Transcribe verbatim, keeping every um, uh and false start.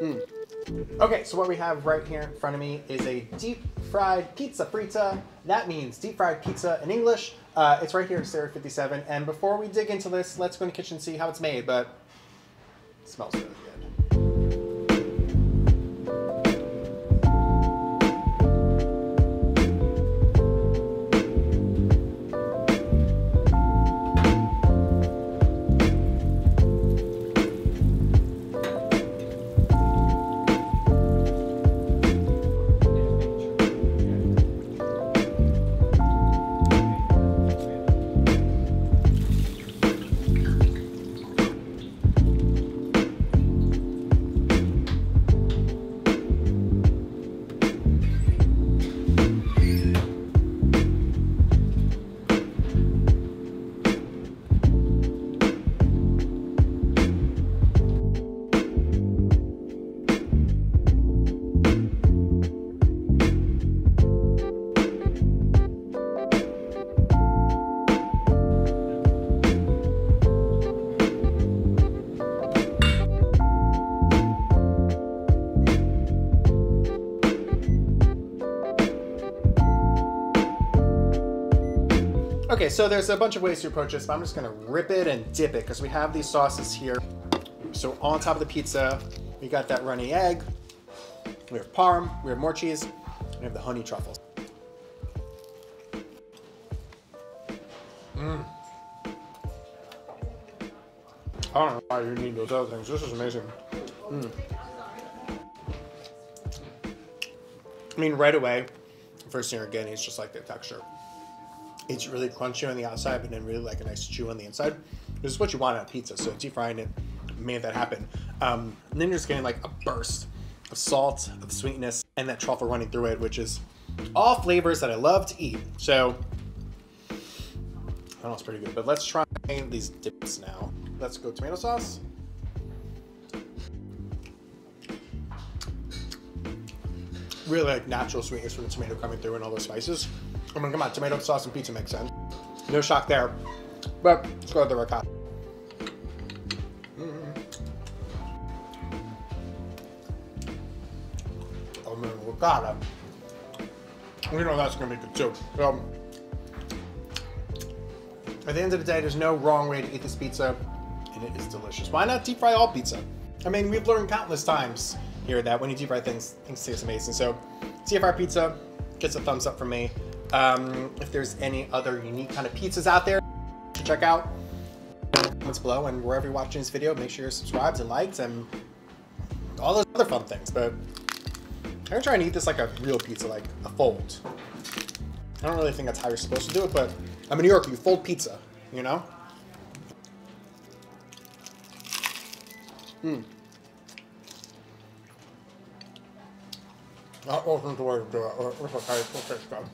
Mm. Okay, so what we have right here in front of me is a deep fried pizza fritta. That means deep fried pizza in English. Uh, it's right here at Osteria fifty-seven. And before we dig into this, let's go in the kitchen and see how it's made, but it smells really good. Okay, so there's a bunch of ways to approach this, but I'm just gonna rip it and dip it because we have these sauces here. So on top of the pizza, we got that runny egg, we have parm, we have more cheese, we have the honey truffles. Mmm. I don't know why you need those other things. This is amazing. Mmm. I mean, right away, first thing you're getting is just like the texture. It's really crunchy on the outside, but then really like a nice chew on the inside. This is what you want on pizza, so deep frying it made that happen. Um, and then you're just getting like a burst of salt, of sweetness, and that truffle running through it, which is all flavors that I love to eat. So, I don't know, it's pretty good, but let's try these dips now. Let's go tomato sauce. Really like natural sweetness from the tomato coming through and all those spices. I mean, come on, tomato sauce and pizza makes sense. No shock there. But let's go with the ricotta. Mm-hmm. I mean, ricotta. We know that's gonna be good too. So, at the end of the day, there's no wrong way to eat this pizza, and it is delicious. Why not deep fry all pizza? I mean, we've learned countless times here that when you deep fry things, things taste amazing. So, T F R Pizza gets a thumbs up from me. Um, if there's any other unique kind of pizzas out there to check out, comments below, and wherever you're watching this video, make sure you're subscribed and liked and all those other fun things. But I'm gonna try and eat this like a real pizza, like a fold. I don't really think that's how you're supposed to do it, but I'm in New York, you fold pizza, you know? Mmm. That wasn't the way to do it. It's okay, it's okay, it's okay.